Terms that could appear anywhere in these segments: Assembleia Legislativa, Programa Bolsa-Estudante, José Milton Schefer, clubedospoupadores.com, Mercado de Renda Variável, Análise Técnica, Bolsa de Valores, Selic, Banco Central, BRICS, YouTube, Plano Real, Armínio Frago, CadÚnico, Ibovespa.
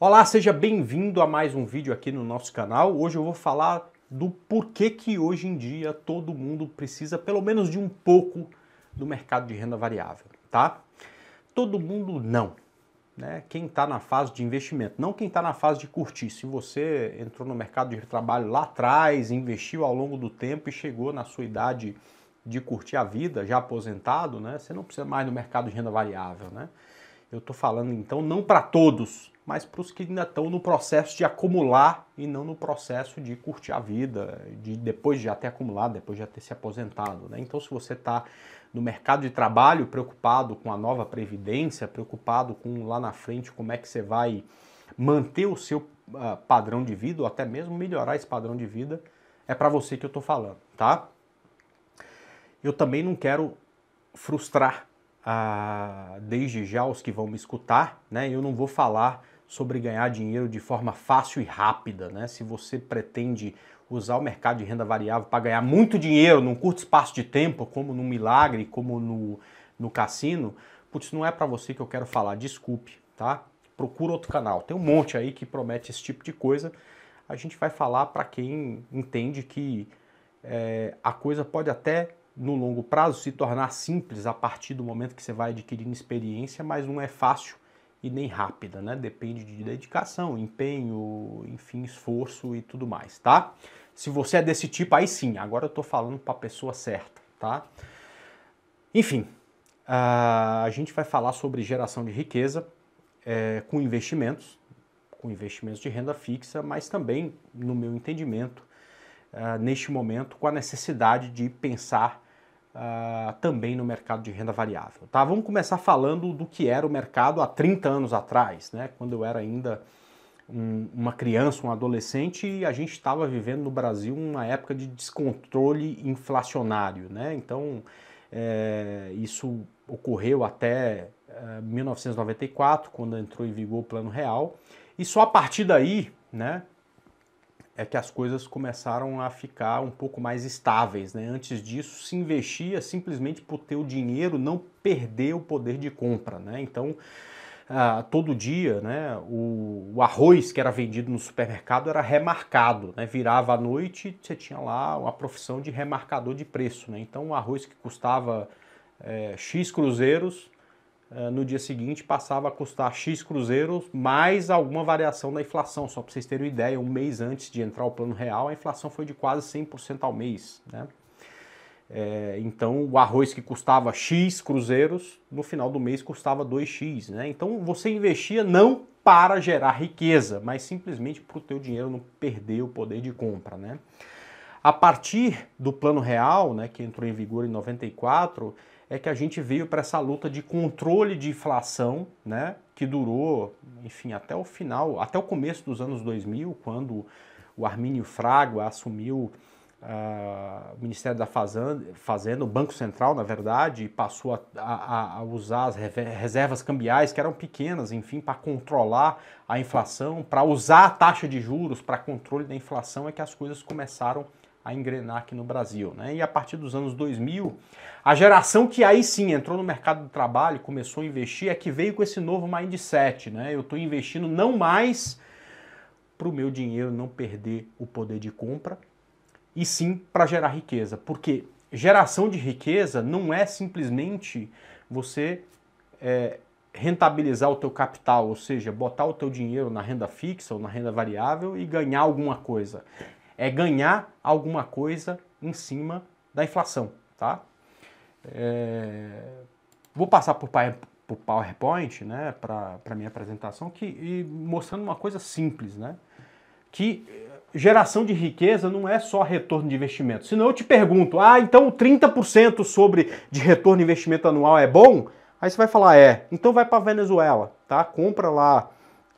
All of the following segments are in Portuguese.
Olá, seja bem-vindo a mais um vídeo aqui no nosso canal. Hoje eu vou falar do porquê que hoje em dia todo mundo precisa pelo menos de um pouco do mercado de renda variável, tá? Todo mundo não, né? Quem está na fase de investimento, não quem está na fase de curtir. Se você entrou no mercado de trabalho lá atrás, investiu ao longo do tempo e chegou na sua idade de curtir a vida, já aposentado, né? Você não precisa mais do mercado de renda variável, né? Eu estou falando então não para todos, mas para os que ainda estão no processo de acumular e não no processo de curtir a vida, de depois de já ter acumulado, depois de já ter se aposentado, né? Então, se você está no mercado de trabalho preocupado com a nova previdência, preocupado com lá na frente como é que você vai manter o seu padrão de vida ou até mesmo melhorar esse padrão de vida, é para você que eu estou falando, tá? Eu também não quero frustrar desde já os que vão me escutar, né? Eu não vou falar sobre ganhar dinheiro de forma fácil e rápida, né? Se você pretende usar o mercado de renda variável para ganhar muito dinheiro num curto espaço de tempo, como no milagre, como no cassino, putz, não é para você que eu quero falar, desculpe, tá? Procura outro canal, tem um monte aí que promete esse tipo de coisa. A gente vai falar para quem entende que a coisa pode até no longo prazo se tornar simples a partir do momento que você vai adquirindo experiência, mas não é fácil e nem rápida, né? Depende de dedicação, empenho, enfim, esforço e tudo mais, tá? Se você é desse tipo, aí sim, agora eu tô falando para a pessoa certa, tá? Enfim, a gente vai falar sobre geração de riqueza com investimentos de renda fixa, mas também, no meu entendimento, neste momento, com a necessidade de pensar também no mercado de renda variável, tá? Vamos começar falando do que era o mercado há 30 anos atrás, né? Quando eu era ainda uma criança, um adolescente, e a gente estava vivendo no Brasil uma época de descontrole inflacionário, né? Então, isso ocorreu até 1994, quando entrou em vigor o Plano Real, e só a partir daí, né, é que as coisas começaram a ficar um pouco mais estáveis, né? Antes disso, se investia simplesmente por ter o dinheiro, não perder o poder de compra, né? Então, todo dia, né, o arroz que era vendido no supermercado era remarcado, né? Virava à noite, você tinha lá uma profissão de remarcador de preço, né? Então, o arroz que custava X cruzeiros, no dia seguinte passava a custar X cruzeiros mais alguma variação da inflação. Só para vocês terem uma ideia, um mês antes de entrar o Plano Real, a inflação foi de quase 100% ao mês, né? Então, o arroz que custava X cruzeiros, no final do mês custava 2X, né? Então, você investia não para gerar riqueza, mas simplesmente para o teu dinheiro não perder o poder de compra, né? A partir do Plano Real, né, que entrou em vigor em 94, é que a gente veio para essa luta de controle de inflação, né, que durou, enfim, até o final, até o começo dos anos 2000, quando o Armínio Frago assumiu o Ministério da Fazenda, o Banco Central, na verdade, e passou a usar as reservas cambiais, que eram pequenas, enfim, para controlar a inflação, para usar a taxa de juros para controle da inflação, é que as coisas começaram a engrenar aqui no Brasil, né? E a partir dos anos 2000, a geração que aí sim entrou no mercado do trabalho, começou a investir, é que veio com esse novo mindset, né? Eu estou investindo não mais para o meu dinheiro não perder o poder de compra, e sim para gerar riqueza, porque geração de riqueza não é simplesmente você rentabilizar o teu capital, ou seja, botar o teu dinheiro na renda fixa ou na renda variável e ganhar alguma coisa. É ganhar alguma coisa em cima da inflação, tá? Vou passar por PowerPoint, né, para minha apresentação, mostrando uma coisa simples, né? Que geração de riqueza não é só retorno de investimento. Senão eu te pergunto, ah, então 30% de retorno de investimento anual é bom? Aí você vai falar, então vai para a Venezuela, tá? Compra lá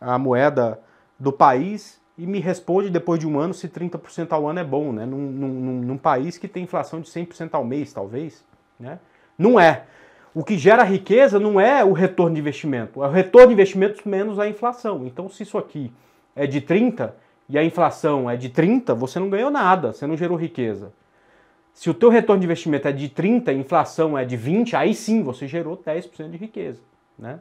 a moeda do país e me responde depois de um ano se 30% ao ano é bom, né? Num país que tem inflação de 100% ao mês, talvez, né? Não é. O que gera riqueza não é o retorno de investimento, é o retorno de investimentos menos a inflação. Então, se isso aqui é de 30 e a inflação é de 30, você não ganhou nada, você não gerou riqueza. Se o teu retorno de investimento é de 30 e a inflação é de 20, aí sim você gerou 10% de riqueza, né?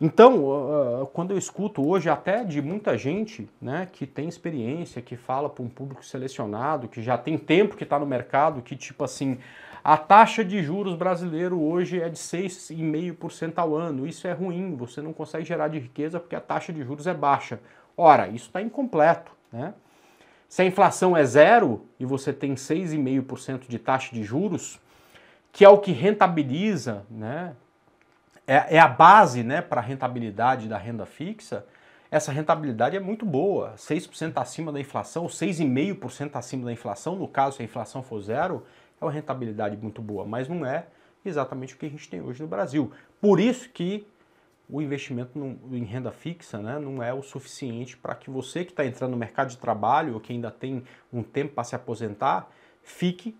Então, quando eu escuto hoje até de muita gente, né, que tem experiência, que fala para um público selecionado, que já tem tempo que está no mercado, que tipo assim, a taxa de juros brasileiro hoje é de 6,5% ao ano, isso é ruim, você não consegue gerar de riqueza porque a taxa de juros é baixa. Ora, isso está incompleto, né? Se a inflação é zero e você tem 6,5% de taxa de juros, que é o que rentabiliza, né? É a base, né, para a rentabilidade da renda fixa, essa rentabilidade é muito boa, 6% acima da inflação, 6,5% acima da inflação, no caso, se a inflação for zero, é uma rentabilidade muito boa, mas não é exatamente o que a gente tem hoje no Brasil. Por isso que o investimento em renda fixa, né, não é o suficiente para que você que está entrando no mercado de trabalho ou que ainda tem um tempo para se aposentar, fique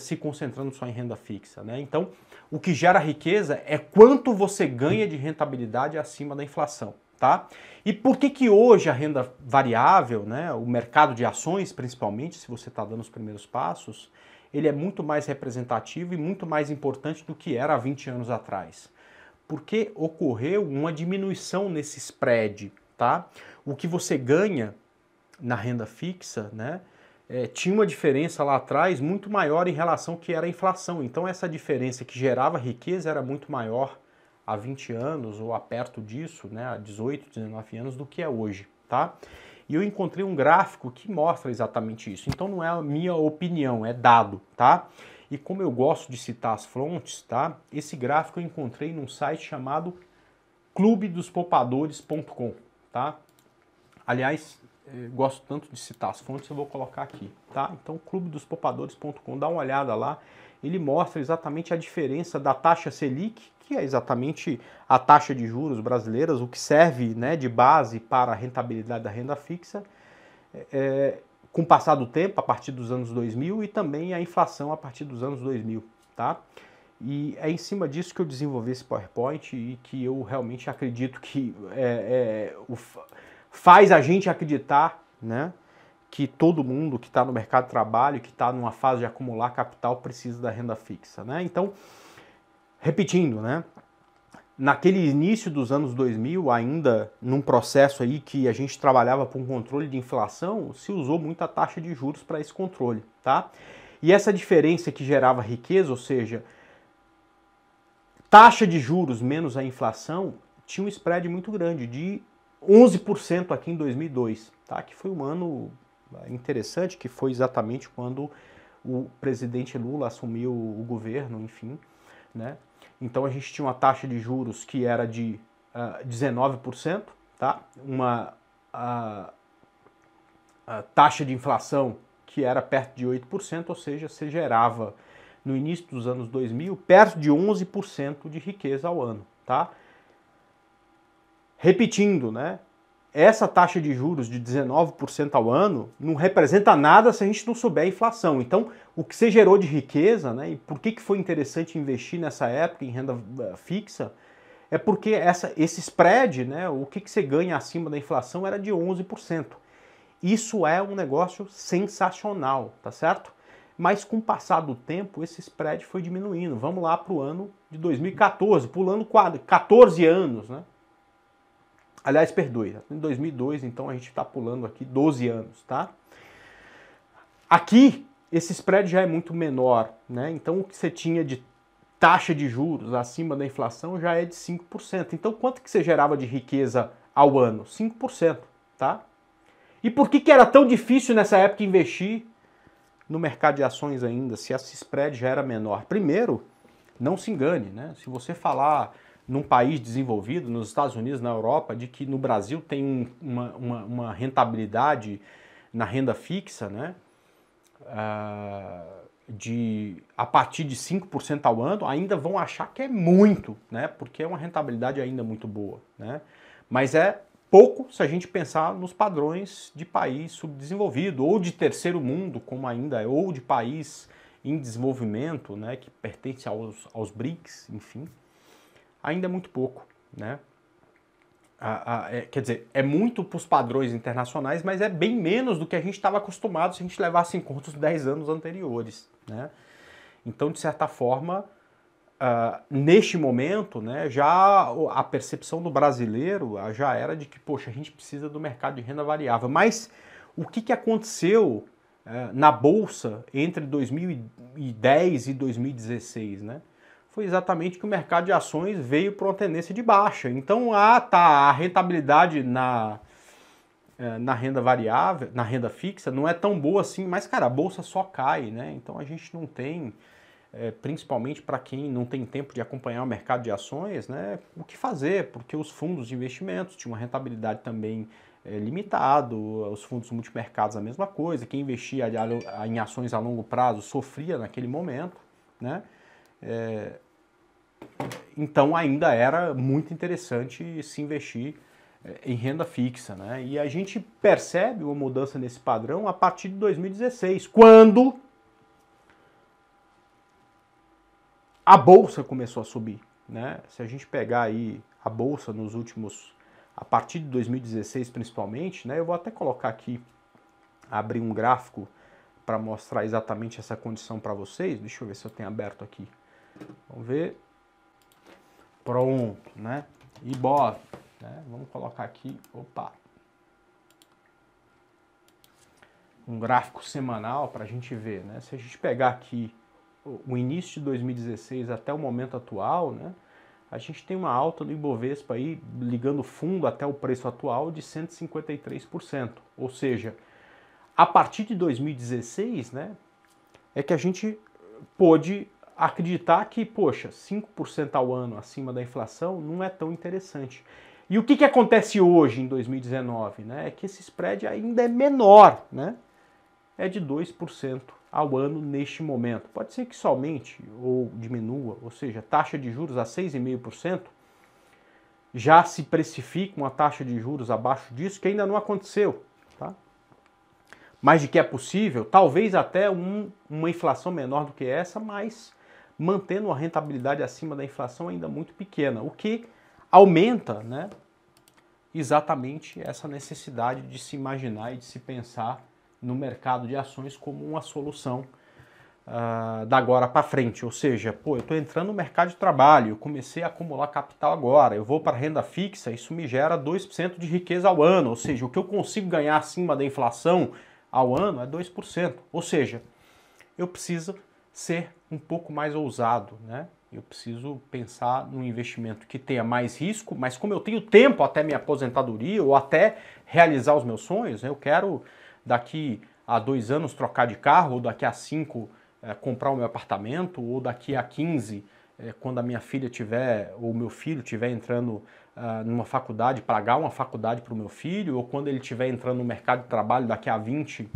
se concentrando só em renda fixa, né? Então, o que gera riqueza é quanto você ganha de rentabilidade acima da inflação, tá? E por que que hoje a renda variável, né, o mercado de ações, principalmente, se você está dando os primeiros passos, ele é muito mais representativo e muito mais importante do que era há 20 anos atrás? Porque ocorreu uma diminuição nesse spread, tá? O que você ganha na renda fixa, né? Tinha uma diferença lá atrás muito maior em relação ao que era a inflação. Então essa diferença que gerava riqueza era muito maior há 20 anos ou a perto disso, né, há 18, 19 anos do que é hoje, tá? E eu encontrei um gráfico que mostra exatamente isso. Então não é a minha opinião, é dado, tá? E como eu gosto de citar as fontes, tá? Esse gráfico eu encontrei num site chamado clubedospoupadores.com, tá? Aliás, eu gosto tanto de citar as fontes, eu vou colocar aqui, tá? Então, clubedospoupadores.com, dá uma olhada lá, ele mostra exatamente a diferença da taxa Selic, que é exatamente a taxa de juros brasileiras, o que serve, né, de base para a rentabilidade da renda fixa, com o passar do tempo, a partir dos anos 2000, e também a inflação a partir dos anos 2000, tá? E é em cima disso que eu desenvolvi esse PowerPoint e que eu realmente acredito que faz a gente acreditar, né, que todo mundo que está no mercado de trabalho, que está numa fase de acumular capital, precisa da renda fixa, né? Então, repetindo, né, naquele início dos anos 2000, ainda num processo aí que a gente trabalhava para um controle de inflação, se usou muita taxa de juros para esse controle, tá? E essa diferença que gerava riqueza, ou seja, taxa de juros menos a inflação, tinha um spread muito grande de 11% aqui em 2002, tá? Que foi um ano interessante, que foi exatamente quando o presidente Lula assumiu o governo, enfim, né? Então a gente tinha uma taxa de juros que era de 19%, tá? Uma taxa de inflação que era perto de 8%, ou seja, você gerava no início dos anos 2000 perto de 11% de riqueza ao ano, tá? Repetindo, né? Essa taxa de juros de 19% ao ano não representa nada se a gente não souber a inflação. Então, o que você gerou de riqueza, né? E por que foi interessante investir nessa época em renda fixa? É porque esse spread, né? O que você ganha acima da inflação era de 11%. Isso é um negócio sensacional, tá certo? Mas com o passar do tempo, esse spread foi diminuindo. Vamos lá para o ano de 2014, pulando 14 anos, né? Aliás, perdoe, em 2002, então a gente está pulando aqui 12 anos, tá? Aqui, esse spread já é muito menor, né? Então, o que você tinha de taxa de juros acima da inflação já é de 5%. Então, quanto que você gerava de riqueza ao ano? 5%, tá? E por que que era tão difícil nessa época investir no mercado de ações ainda, se esse spread já era menor? Primeiro, não se engane, né? Se você falar num país desenvolvido, nos Estados Unidos, na Europa, de que no Brasil tem uma rentabilidade na renda fixa, né, a partir de 5% ao ano, ainda vão achar que é muito, né, porque é uma rentabilidade ainda muito boa, né, mas é pouco se a gente pensar nos padrões de país subdesenvolvido, ou de terceiro mundo, como ainda é, ou de país em desenvolvimento, né, que pertence aos BRICS, enfim. Ainda é muito pouco, né? Quer dizer, é muito para os padrões internacionais, mas é bem menos do que a gente estava acostumado se a gente levasse em conta os 10 anos anteriores, né? Então, de certa forma, neste momento, né, já a percepção do brasileiro já era de que, poxa, a gente precisa do mercado de renda variável. Mas o que aconteceu na Bolsa entre 2010 e 2016, né? Foi exatamente que o mercado de ações veio para uma tendência de baixa. Então, a rentabilidade na renda variável, na renda fixa, não é tão boa assim, mas, cara, a Bolsa só cai, né? Então, a gente não tem... principalmente para quem não tem tempo de acompanhar o mercado de ações, né, o que fazer, porque os fundos de investimentos tinham uma rentabilidade também limitada, os fundos multimercados a mesma coisa, quem investia em ações a longo prazo sofria naquele momento, né? Então ainda era muito interessante se investir em renda fixa, né? E a gente percebe uma mudança nesse padrão a partir de 2016, quando a Bolsa começou a subir, né? Se a gente pegar aí a Bolsa nos últimos... A partir de 2016, principalmente, né? Eu vou até colocar aqui, abrir um gráfico para mostrar exatamente essa condição para vocês. Deixa eu ver se eu tenho aberto aqui. Vamos ver. Pronto, né? Ibov, né? Vamos colocar aqui, opa. Um gráfico semanal para a gente ver, né? Se a gente pegar aqui o início de 2016 até o momento atual, né, a gente tem uma alta do Ibovespa aí, ligando fundo até o preço atual, de 153%. Ou seja, a partir de 2016, né, é que a gente pôde acreditar que, poxa, 5% ao ano acima da inflação não é tão interessante. E o que acontece hoje, em 2019? Né, é que esse spread ainda é menor, né? É de 2%. Ao ano neste momento. Pode ser que somente ou diminua, ou seja, taxa de juros a 6,5%, já se precifica uma taxa de juros abaixo disso, que ainda não aconteceu, tá? Mas de que é possível, talvez até uma inflação menor do que essa, mas mantendo a rentabilidade acima da inflação ainda muito pequena, o que aumenta, né, exatamente essa necessidade de se imaginar e de se pensar no mercado de ações como uma solução da agora para frente. Ou seja, pô, eu estou entrando no mercado de trabalho, eu comecei a acumular capital agora, eu vou para renda fixa, isso me gera 2% de riqueza ao ano. Ou seja, o que eu consigo ganhar acima da inflação ao ano é 2%. Ou seja, eu preciso ser um pouco mais ousado, né? Eu preciso pensar num investimento que tenha mais risco, mas como eu tenho tempo até minha aposentadoria ou até realizar os meus sonhos, eu quero... daqui a 2 anos trocar de carro, ou daqui a 5 comprar o meu apartamento, ou daqui a 15, quando a minha filha tiver, ou meu filho tiver entrando numa faculdade, pagar uma faculdade para o meu filho, ou quando ele tiver entrando no mercado de trabalho, daqui a 20,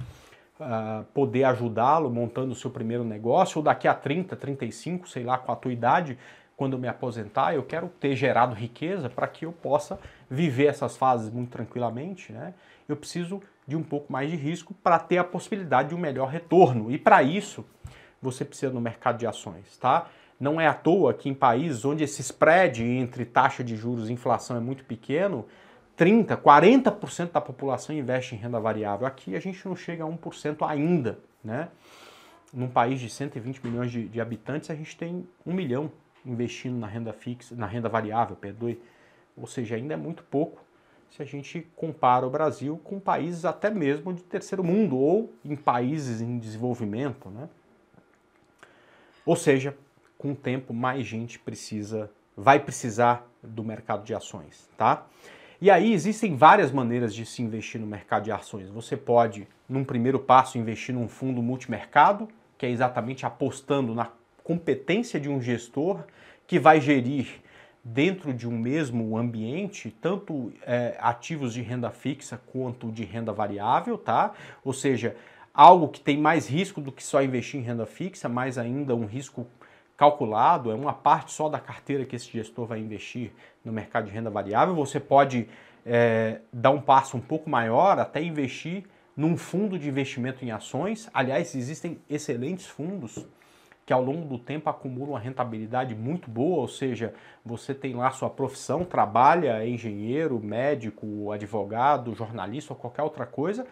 poder ajudá-lo montando o seu primeiro negócio, ou daqui a 30, 35, sei lá, com a tua idade, quando eu me aposentar, eu quero ter gerado riqueza para que eu possa viver essas fases muito tranquilamente, né? Eu preciso de um pouco mais de risco para ter a possibilidade de um melhor retorno. E para isso, você precisa no mercado de ações, tá? Não é à toa que em países onde esse spread entre taxa de juros e inflação é muito pequeno, 30%, 40% da população investe em renda variável. Aqui a gente não chega a 1% ainda, né? Num país de 120 milhões de habitantes, a gente tem 1 milhão investindo na renda fixa, na renda variável, perdoe. Ou seja, ainda é muito pouco. Se a gente compara o Brasil com países até mesmo de terceiro mundo ou em países em desenvolvimento, né? Ou seja, com o tempo mais gente vai precisar do mercado de ações, tá? E aí existem várias maneiras de se investir no mercado de ações. Você pode, num primeiro passo, investir num fundo multimercado, que é exatamente apostando na competência de um gestor que vai gerir dentro de um mesmo ambiente, tanto ativos de renda fixa quanto de renda variável, tá? Ou seja, algo que tem mais risco do que só investir em renda fixa, mas ainda um risco calculado, é uma parte só da carteira que esse gestor vai investir no mercado de renda variável. Você pode dar um passo um pouco maior, até investir num fundo de investimento em ações. Aliás, existem excelentes fundos que ao longo do tempo acumula uma rentabilidade muito boa, ou seja, você tem lá sua profissão, trabalha, é engenheiro, médico, advogado, jornalista ou qualquer outra coisa,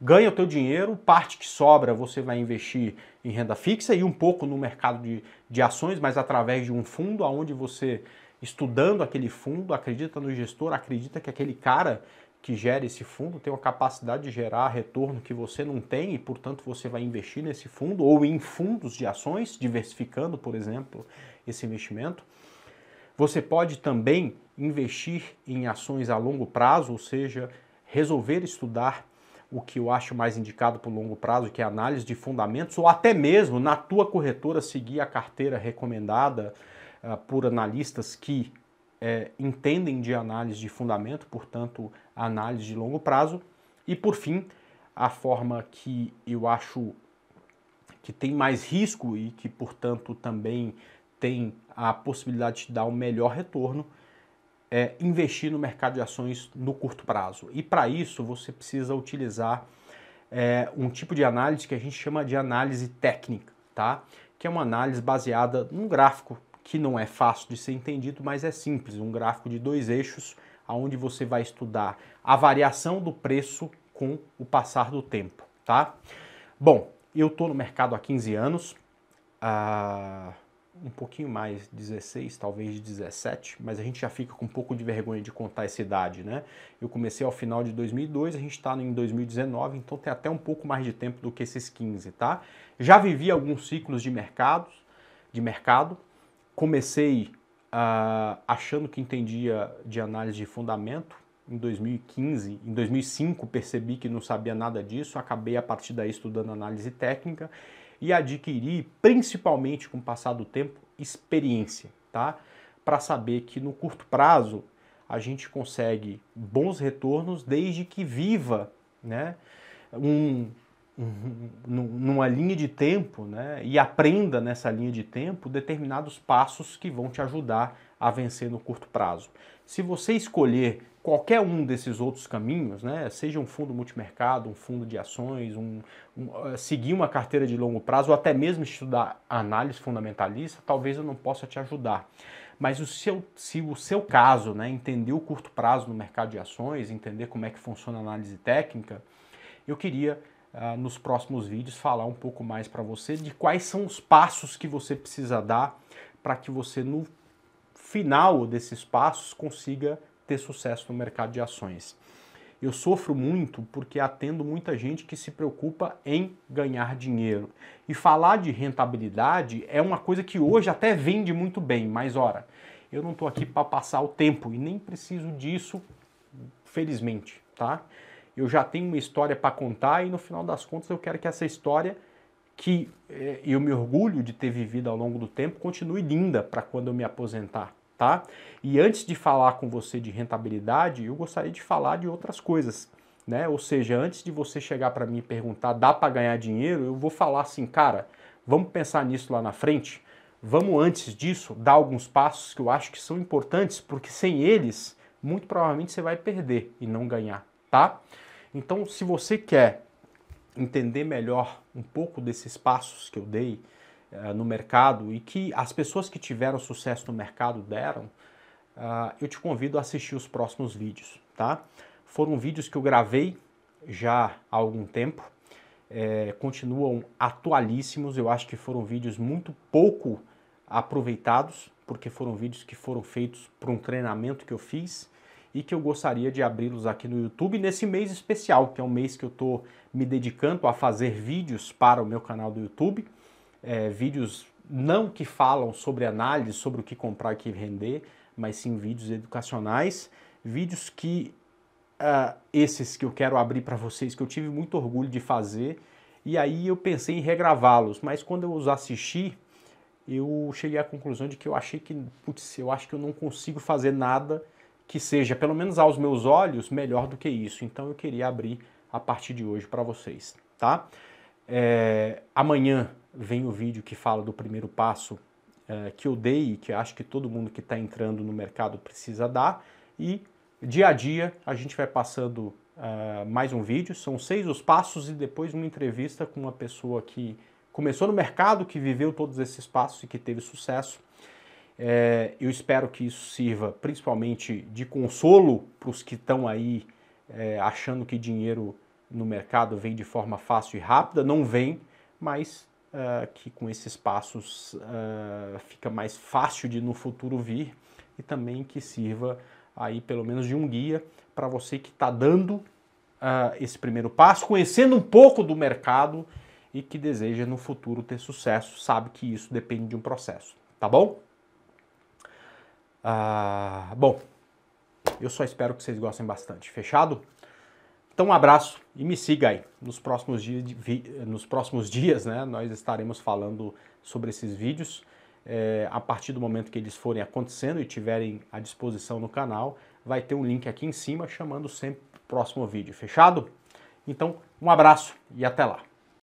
ganha o teu dinheiro, parte que sobra você vai investir em renda fixa e um pouco no mercado de ações, mas através de um fundo onde você, estudando aquele fundo, acredita no gestor, acredita que aquele cara que gera esse fundo tem uma capacidade de gerar retorno que você não tem e, portanto, você vai investir nesse fundo ou em fundos de ações, diversificando, por exemplo, esse investimento. Você pode também investir em ações a longo prazo, ou seja, resolver estudar o que eu acho mais indicado para o longo prazo, que é análise de fundamentos, ou até mesmo na tua corretora seguir a carteira recomendada por analistas que entendem de análise de fundamento, portanto, análise de longo prazo. E por fim, a forma que eu acho que tem mais risco e que, portanto, também tem a possibilidade de te dar um melhor retorno é investir no mercado de ações no curto prazo. E para isso você precisa utilizar um tipo de análise que a gente chama de análise técnica, tá? Que é uma análise baseada num gráfico que não é fácil de ser entendido, mas é simples, um gráfico de dois eixos, onde você vai estudar a variação do preço com o passar do tempo, tá? Bom, eu estou no mercado há 15 anos, um pouquinho mais, 16, talvez 17, mas a gente já fica com um pouco de vergonha de contar essa idade, né? Eu comecei ao final de 2002, a gente está em 2019, então tem até um pouco mais de tempo do que esses 15, tá? Já vivi alguns ciclos de mercado, comecei achando que entendia de análise de fundamento, em 2015, em 2005 percebi que não sabia nada disso, acabei a partir daí estudando análise técnica, e adquirir, principalmente com o passar do tempo, experiência, tá? Para saber que no curto prazo a gente consegue bons retornos desde que viva, né? Numa linha de tempo, né? E aprenda nessa linha de tempo determinados passos que vão te ajudar a vencer no curto prazo. Se você escolher qualquer um desses outros caminhos, né, seja um fundo multimercado, um fundo de ações, seguir uma carteira de longo prazo, ou até mesmo estudar análise fundamentalista, talvez eu não possa te ajudar. Mas se o seu caso, né, entender o curto prazo no mercado de ações, entender como é que funciona a análise técnica, eu queria, nos próximos vídeos, falar um pouco mais para você de quais são os passos que você precisa dar para que você, no final desses passos, consiga ter sucesso no mercado de ações. Eu sofro muito porque atendo muita gente que se preocupa em ganhar dinheiro. E falar de rentabilidade é uma coisa que hoje até vende muito bem, mas ora, eu não estou aqui para passar o tempo e nem preciso disso, felizmente, tá? Eu já tenho uma história para contar e no final das contas eu quero que essa história, que eu me orgulho de ter vivido ao longo do tempo, continue linda para quando eu me aposentar. Tá? E antes de falar com você de rentabilidade, eu gostaria de falar de outras coisas, né? Ou seja, antes de você chegar para mim e perguntar, dá para ganhar dinheiro? Eu vou falar assim, cara, vamos pensar nisso lá na frente? Vamos antes disso dar alguns passos que eu acho que são importantes, porque sem eles, muito provavelmente você vai perder e não ganhar, tá? Então, se você quer entender melhor um pouco desses passos que eu dei, no mercado e que as pessoas que tiveram sucesso no mercado deram, eu te convido a assistir os próximos vídeos, tá? Foram vídeos que eu gravei já há algum tempo, continuam atualíssimos, eu acho que foram vídeos muito pouco aproveitados, porque foram vídeos que foram feitos por um treinamento que eu fiz e que eu gostaria de abri-los aqui no YouTube nesse mês especial, que é um mês que eu estou me dedicando a fazer vídeos para o meu canal do YouTube, vídeos não que falam sobre análise, sobre o que comprar e o que vender, mas sim vídeos educacionais, vídeos que, esses que eu quero abrir para vocês, que eu tive muito orgulho de fazer, e aí eu pensei em regravá-los, mas quando eu os assisti, eu cheguei à conclusão de que eu achei que, putz, eu acho que eu não consigo fazer nada que seja, pelo menos aos meus olhos, melhor do que isso, então eu queria abrir a partir de hoje para vocês, tá? Amanhã vem o vídeo que fala do primeiro passo que eu dei e que acho que todo mundo que está entrando no mercado precisa dar. E dia a dia a gente vai passando mais um vídeo, são 6 os passos e depois uma entrevista com uma pessoa que começou no mercado, que viveu todos esses passos e que teve sucesso. Eu espero que isso sirva principalmente de consolo para os que estão aí achando que dinheiro no mercado vem de forma fácil e rápida, não vem, mas que com esses passos fica mais fácil de no futuro vir, e também que sirva aí pelo menos de um guia para você que está dando esse primeiro passo, conhecendo um pouco do mercado e que deseja no futuro ter sucesso, sabe que isso depende de um processo, tá bom? Bom, eu só espero que vocês gostem bastante, fechado? Então um abraço e me siga aí. Nos próximos dias, né, nós estaremos falando sobre esses vídeos. A partir do momento que eles forem acontecendo e tiverem à disposição no canal, vai ter um link aqui em cima chamando sempre o próximo vídeo, fechado? Então um abraço e até lá.